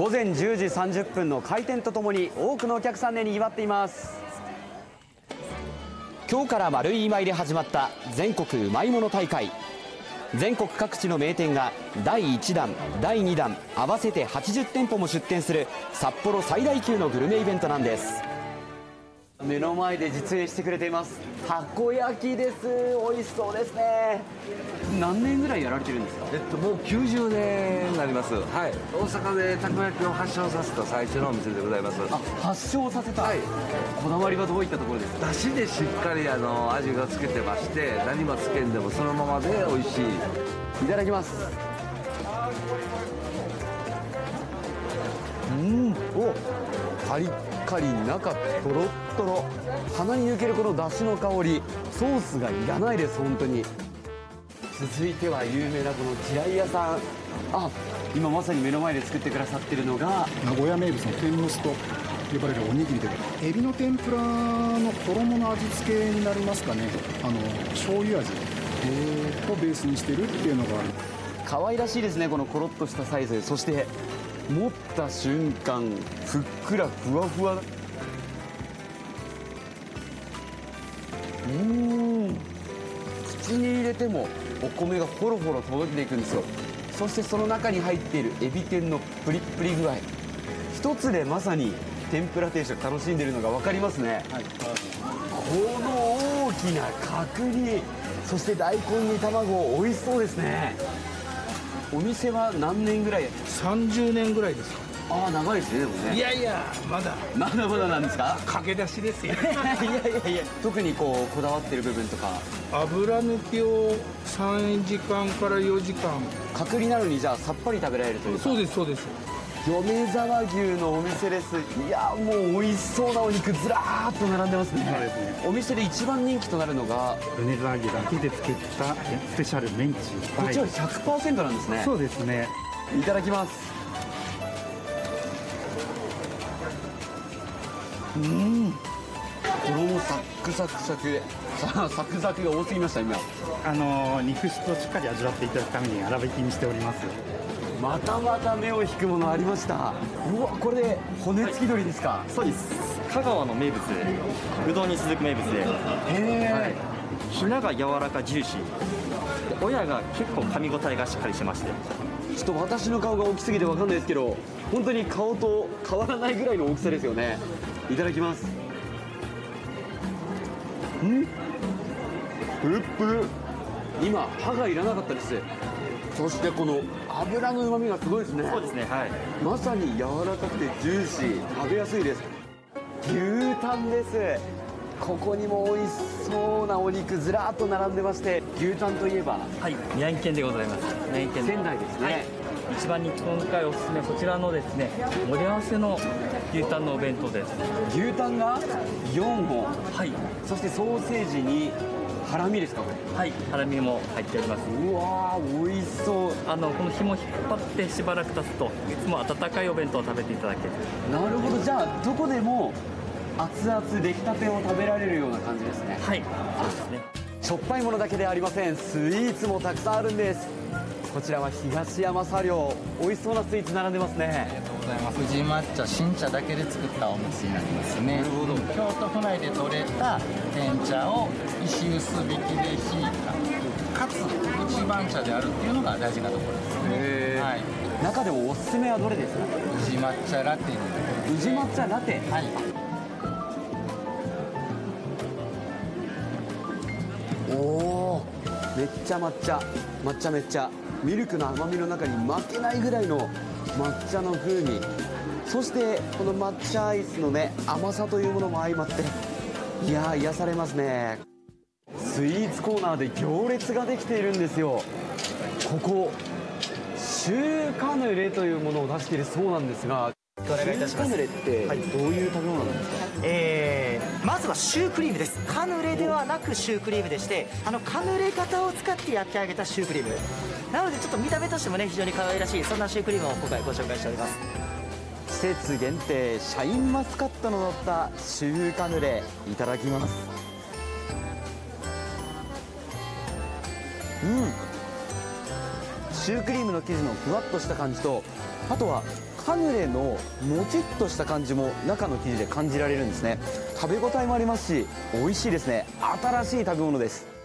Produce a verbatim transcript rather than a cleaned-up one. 午前じゅうじさんじゅっぷんの開店とともに多くのお客さんでにぎわっています。今日から丸い今井で始まった全国うまいもの大会。全国各地の名店がだいいちだん、だいにだん合わせてはちじゅってんぽも出店する札幌最大級のグルメイベントなんです。目の前で実演してくれています。たこ焼きです。美味しそうですね。何年ぐらいやられてるんですか？えっともうきゅうじゅうねんになります。はい。大阪でたこ焼きを発祥させた最初のお店でございます。あ、発祥させた。はい。こだわりはどういったところですか？出汁でしっかりあの味がつけてまして、何もつけんでもそのままで美味しい。いただきます。うん。お、カリッ。中とろっとろ、鼻に抜けるこのだしの香り、ソースがいらないです。本当に。続いては有名なこの地雷屋さん。あ、今まさに目の前で作ってくださってるのが名古屋名物の天むすと呼ばれるおにぎりで、エビの天ぷらの衣の味付けになりますかね。あの醤油味をベースにしてるっていうのが可愛らしいですね。このコロッとしたサイズで、そして持った瞬間ふっくらふわふわ。うーん、口に入れてもお米がほろほろ届いていくんですよ。そしてその中に入っているエビ天のプリップリ具合、一つでまさに天ぷら定食楽しんでいるのが分かりますね、はい、この大きな角煮、そして大根に卵、美味しそうですね。お店は何年ぐらい？さんじゅうねんぐらいですか。ああ、長いですね、でもね。いやいや、まだ。まだまだなんですか？駆け出しですよ。いやいやいや、特にこうこだわってる部分とか。油抜きをさんじかんからよじかん。角煮なのにじゃあさっぱり食べられるというか。そうですそうです。米沢牛のお店です。いや、もう美味しそうなお肉ずらーっと並んでますね。そうですね。お店で一番人気となるのが米沢牛だけで作ったスペシャルメンチ。こちら ひゃくパーセント なんですね。そうですね。いただきます。うん。衣サックサクサクで、さあサクサクが多すぎました今。あの肉質をしっかり味わっていただくために粗挽きにしております。またまた目を引くものありました。うわ、これ骨付き鶏ですか？そうです。香川の名物で、うどんに続く名物で、へえ、ひなが柔らかジューシー、親が結構噛み応えがしっかりしてまして、ちょっと私の顔が大きすぎて分かんないですけど、本当に顔と変わらないぐらいの大きさですよね。いただきます。ん、プルプル、今歯がいらなかったです。そしてこの油のうまみがすごいですね。そうですね、はい。まさに柔らかくてジューシー、食べやすいです。牛タンです。ここにも美味しそうなお肉ずらーっと並んでまして、牛タンといえば、はい、宮城県でございます。宮城県仙台ですね、はい、一番日本海おすすめ、こちらのですね、盛り合わせの牛タンのお弁当です。牛タンがよんほん、はい、そしてソーセージにハラミですか、これ。はい、ハラミも入っております。うわー、美味しそう。あのこの紐を引っ張ってしばらく経つと、いつも温かいお弁当を食べていただける。なるほど。じゃあどこでも熱々出来たてを食べられるような感じですね。はい、そうですね。しょっぱいものだけではありません。スイーツもたくさんあるんです。こちらは東山茶寮、美味しそうなスイーツ並んでますね。ありがとうございます。富士抹茶、新茶だけで作ったお餅になりますね。なるほど。京都府内で採れた天茶を石臼挽きでひいた、かつ一番茶であるっていうのが大事なところですね。はい。中でもおすすめはどれですか？富士抹茶ラテになります。富士抹茶ラテ、はい。めっちゃ抹茶、抹茶めっちゃミルクの甘みの中に負けないぐらいの抹茶の風味、そしてこの抹茶アイスのね、甘さというものも相まって、いやー、癒されますね。スイーツコーナーで行列ができているんですよ。ここ中華ぬれというものを出しているそうなんですが、中華ぬれってどういう食べ物なんですか？はい、えー、まずはシュークリームです。カヌレではなくシュークリームでして、あのカヌレ型を使って焼き上げたシュークリームなので、ちょっと見た目としてもね、非常に可愛らしい、そんなシュークリームを今回ご紹介しております。季節限定シャインマスカットの乗った中華ぬれ、いただきます。うん、シュークリームの生地のふわっとした感じと、あとはカヌレのもちっとした感じも中の生地で感じられるんですね。食べ応えもありますし、美味しいですね。新しい食べ物です。